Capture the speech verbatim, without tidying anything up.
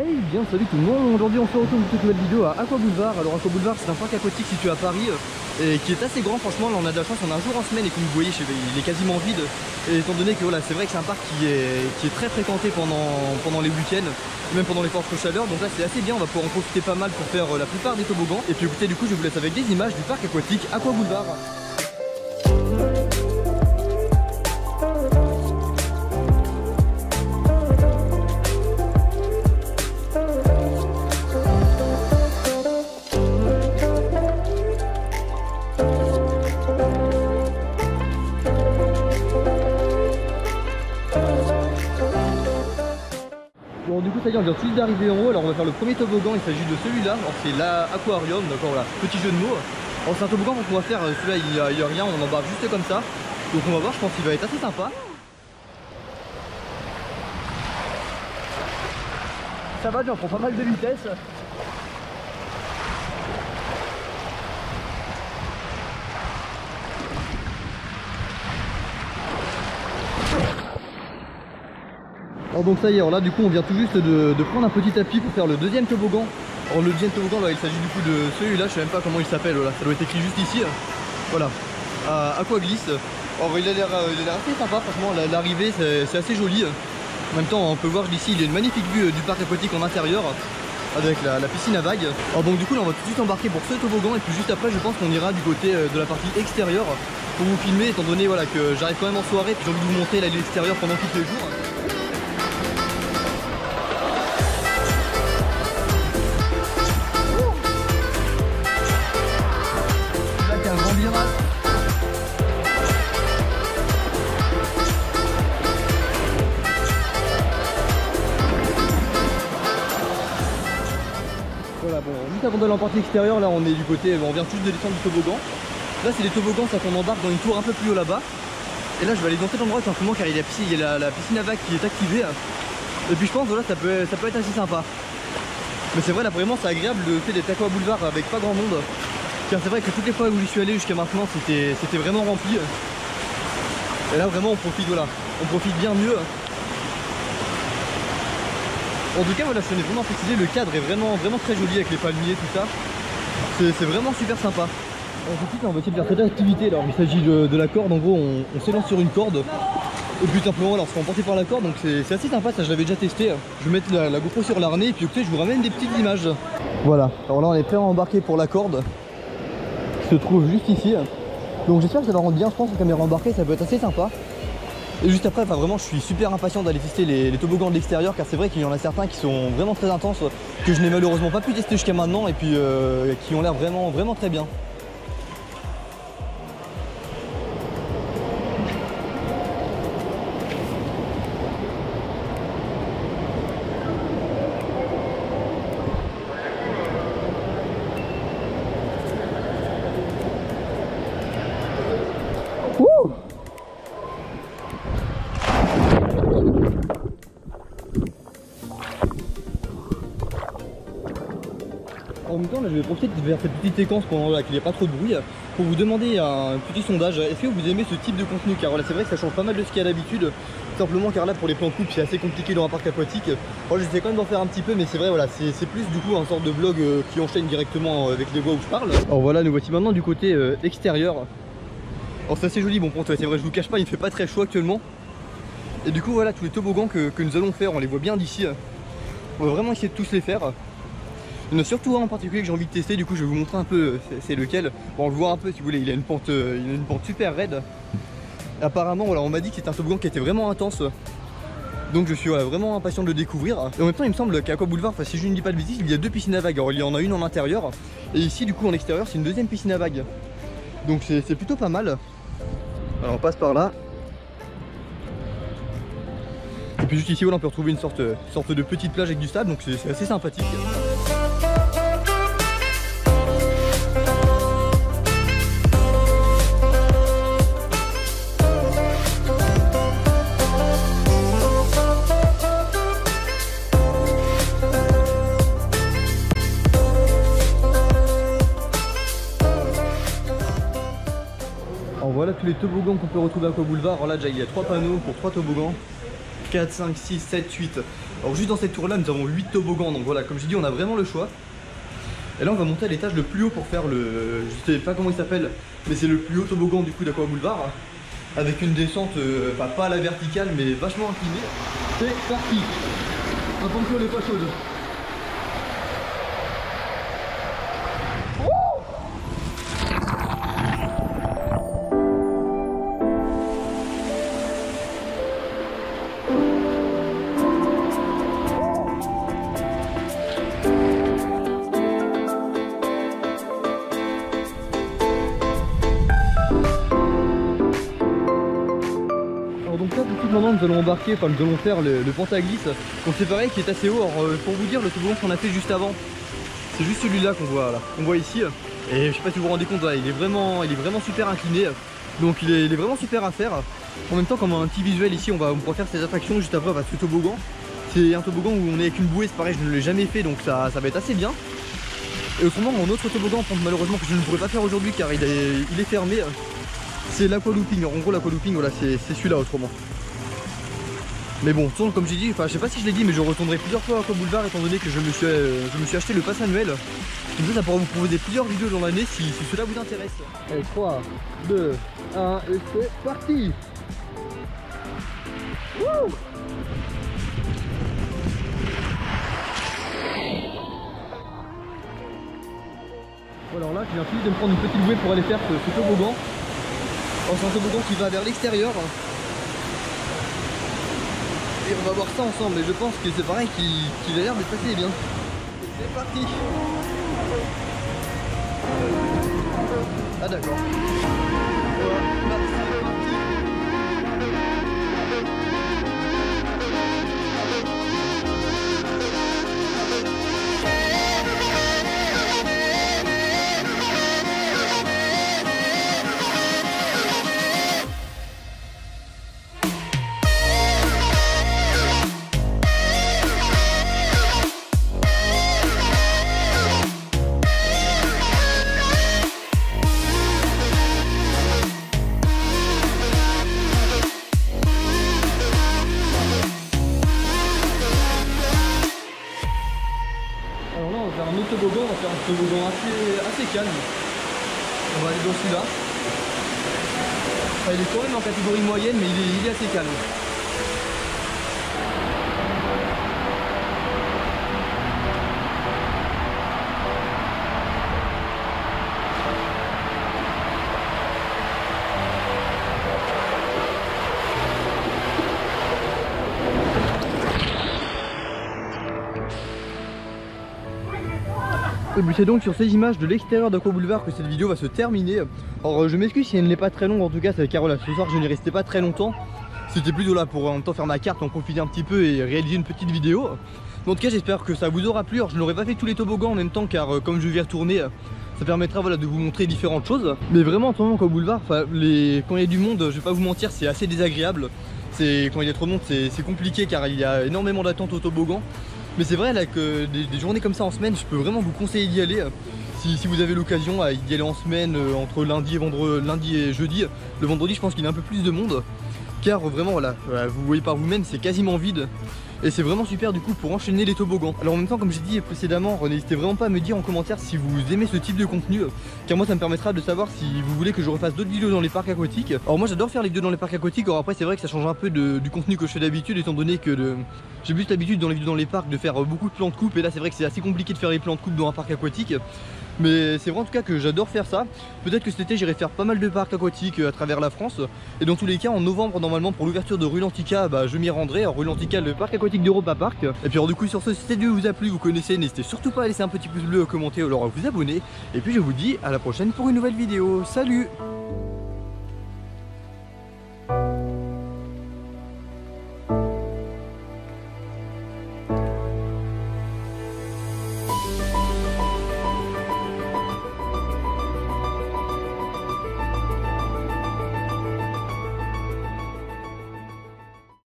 Hey bien salut tout le monde, aujourd'hui on se retrouve pour toute nouvelle vidéo à Aquaboulevard. Alors Aquaboulevard c'est un parc aquatique situé à Paris et qui est assez grand, franchement là on a de la chance, on a un jour en semaine et comme vous voyez il est quasiment vide et étant donné que voilà c'est vrai que c'est un parc qui est, qui est très fréquenté pendant, pendant les week-ends, même pendant les fortes chaleurs, donc là c'est assez bien, on va pouvoir en profiter pas mal pour faire la plupart des toboggans. Et puis écoutez du coup je vous laisse avec des images du parc aquatique Aquaboulevard. Bon, du coup ça y est on vient tout juste d'arriver en haut, alors on va faire le premier toboggan, il s'agit de celui-là, alors c'est l'aquarium, d'accord voilà, petit jeu de mots. Alors c'est un toboggan qu'on va faire, celui-là il n'y a, a rien, on embarque juste comme ça. Donc on va voir, je pense qu'il va être assez sympa. Ça va, j'en prends pas mal de vitesse. Alors donc ça y est, alors là du coup on vient tout juste de, de prendre un petit tapis pour faire le deuxième toboggan. Alors le deuxième toboggan là, il s'agit du coup de celui-là, je sais même pas comment il s'appelle, voilà, ça doit être écrit juste ici. Voilà, euh, Aquaglisse. Alors il a l'air assez sympa, franchement l'arrivée c'est assez joli. En même temps on peut voir d'ici il y a une magnifique vue du parc aquatique en intérieur avec la, la piscine à vagues. Alors donc du coup là on va tout de suite embarquer pour ce toboggan et puis juste après je pense qu'on ira du côté de la partie extérieure pour vous filmer, étant donné voilà, que j'arrive quand même en soirée et puis j'ai envie de vous montrer l'extérieur pendant quelques jours. Voilà, bon, juste avant d'aller en partie extérieure, là on est du côté, on vient juste de descendre du toboggan. Là c'est les toboggans, ça qu'on embarque dans une tour un peu plus haut là-bas. Et là je vais aller dans cet endroit simplement car il y a, la piscine, il y a la, la piscine à vagues qui est activée. Et puis je pense voilà ça peut, ça peut être assez sympa. Mais c'est vrai là vraiment c'est agréable le fait d'être Aquaboulevard avec pas grand monde. Car c'est vrai que toutes les fois où j'y suis allé jusqu'à maintenant c'était vraiment rempli. Et là vraiment on profite, voilà, on profite bien mieux. En tout cas voilà, je tenais vraiment à préciser, le cadre est vraiment vraiment très joli avec les palmiers, tout ça. C'est vraiment super sympa. Alors tout de suite on va essayer de faire cette activité, alors il s'agit de, de la corde, en gros on, on s'élance sur une corde. Et puis simplement alors on se fait emporter par la corde, donc c'est assez sympa, ça je l'avais déjà testé. Je vais mettre la, la GoPro sur l'arnais et puis écoutez je vous ramène des petites images. Voilà, alors là on est prêt à embarquer pour la corde qui se trouve juste ici. Donc j'espère que ça va rendre bien, je pense que la caméra embarquée ça peut être assez sympa. Et juste après, enfin vraiment, je suis super impatient d'aller tester les, les toboggans de l'extérieur car c'est vrai qu'il y en a certains qui sont vraiment très intenses, que je n'ai malheureusement pas pu tester jusqu'à maintenant et puis euh, qui ont l'air vraiment, vraiment très bien. En même temps, là, je vais profiter de faire cette petite séquence pendant qu'il n'y ait pas trop de bruit pour vous demander un petit sondage. Est-ce que vous aimez ce type de contenu? Car voilà, c'est vrai que ça change pas mal de ce qu'il y a d'habitude. Simplement car là, pour les plans de coupe, c'est assez compliqué dans un parc aquatique. Alors, j'essaie quand même d'en faire un petit peu, mais c'est vrai, voilà, c'est plus du coup un sorte de vlog euh, qui enchaîne directement avec les voix où je parle. Alors voilà, nous voici maintenant du côté euh, extérieur. Alors c'est assez joli, bon pour toi, c'est vrai, je vous cache pas, il ne fait pas très chaud actuellement. Et du coup, voilà, tous les toboggans que, que nous allons faire, on les voit bien d'ici. On va vraiment essayer de tous les faire. Il y en a surtout un en particulier que j'ai envie de tester, du coup je vais vous montrer un peu c'est lequel. Bon on le voit un peu si vous voulez, il a une pente, il a une pente super raide. Apparemment voilà, on m'a dit que c'était un toboggan qui était vraiment intense. Donc je suis voilà, vraiment impatient de le découvrir. Et en même temps il me semble qu'à Aquaboulevard, enfin, si je ne dis pas de bêtises, il y a deux piscines à vagues. Alors il y en a une en intérieur et ici du coup en extérieur c'est une deuxième piscine à vagues. Donc c'est plutôt pas mal. Alors on passe par là. Et puis juste ici voilà, on peut retrouver une sorte, sorte de petite plage avec du sable, donc c'est assez sympathique. Voilà tous les toboggans qu'on peut retrouver à Aquaboulevard. Alors là déjà il y a trois panneaux pour trois toboggans, quatre, cinq, six, sept, huit. Alors juste dans cette tour là nous avons huit toboggans, donc voilà, comme je dis on a vraiment le choix. Et là on va monter à l'étage le plus haut pour faire le, je sais pas comment il s'appelle, mais c'est le plus haut toboggan du coup d'Aquaboulevard, avec une descente, euh, bah, pas à la verticale mais vachement inclinée. C'est parti. La pente n'est pas chaude. Maintenant nous allons embarquer, enfin nous allons faire le, le Pantaglisse, donc c'est pareil qui est assez haut. Alors euh, pour vous dire, le toboggan qu'on a fait juste avant, c'est juste celui-là qu'on voit là, qu'on voit ici, et je sais pas si vous vous rendez compte, là, il est vraiment il est vraiment super incliné, donc il est, il est vraiment super à faire. En même temps, comme on a un petit visuel ici, on va, on pourra faire ces attractions juste après. Enfin, ce toboggan, c'est un toboggan où on est avec une bouée, c'est pareil, je ne l'ai jamais fait, donc ça, ça va être assez bien. Et autrement, mon autre toboggan, malheureusement, que je ne pourrais pas faire aujourd'hui car il est, il est fermé, c'est l'aqualooping. En gros, l'aqualooping, voilà, c'est celui-là autrement. Mais bon, comme j'ai dit, enfin je sais pas si je l'ai dit, mais je retournerai plusieurs fois à Aquaboulevard étant donné que je me suis, euh, je me suis acheté le pass annuel. Comme ça, ça pourra vous proposer plusieurs vidéos dans l'année si, si cela vous intéresse. Allez, trois, deux, un, et c'est parti. Wouh! Alors là, je viens juste de me prendre une petite bouée pour aller faire ce, ce toboggan. C'est un toboggan qui va vers l'extérieur. Et on va voir ça ensemble, et je pense que c'est pareil qui, qui a l'air de passer bien. C'est parti. Ah d'accord. Toboggan, on va faire un toboggan assez, assez calme. On va aller dans celui-là. Enfin, il est quand même en catégorie moyenne, mais il est, il est assez calme. C'est donc sur ces images de l'extérieur d'Aquaboulevard que cette vidéo va se terminer. Alors je m'excuse si elle n'est pas très longue, en tout cas c'est car voilà, ce soir je n'y restais pas très longtemps. C'était plutôt là pour en même temps faire ma carte, en profiter un petit peu et réaliser une petite vidéo. En tout cas j'espère que ça vous aura plu. Alors je n'aurai pas fait tous les toboggans en même temps car euh, comme je vais y retourner, ça permettra voilà, de vous montrer différentes choses. Mais vraiment en tant qu'Aquaboulevard, les... quand il y a du monde, je vais pas vous mentir, c'est assez désagréable. Quand il y a trop de monde c'est compliqué car il y a énormément d'attentes au toboggan. Mais c'est vrai là que des, des journées comme ça en semaine, je peux vraiment vous conseiller d'y aller. Si, si vous avez l'occasion à y aller en semaine, euh, entre lundi et, vendredi, lundi et jeudi, le vendredi je pense qu'il y a un peu plus de monde. Car vraiment voilà, vous voyez par vous-même, c'est quasiment vide. Et c'est vraiment super du coup pour enchaîner les toboggans. Alors en même temps, comme j'ai dit précédemment, n'hésitez vraiment pas à me dire en commentaire si vous aimez ce type de contenu, car moi ça me permettra de savoir si vous voulez que je refasse d'autres vidéos dans les parcs aquatiques. Alors moi j'adore faire les vidéos dans les parcs aquatiques, alors après c'est vrai que ça change un peu de, du contenu que je fais d'habitude, étant donné que de... j'ai plus l'habitude dans les vidéos dans les parcs de faire beaucoup de plans de coupe, et là c'est vrai que c'est assez compliqué de faire les plans de coupe dans un parc aquatique. Mais c'est vrai en tout cas que j'adore faire ça. Peut-être que cet été j'irai faire pas mal de parcs aquatiques à travers la France. Et dans tous les cas en novembre normalement pour l'ouverture de Rulantica, bah, je m'y rendrai. Alors, Rulantica, le parc aquatique d'Europa Park. Et puis alors du coup sur ce, si cette vidéo vous a plu, vous connaissez, n'hésitez surtout pas à laisser un petit pouce bleu, à commenter, alors à vous abonner. Et puis je vous dis à la prochaine pour une nouvelle vidéo. Salut!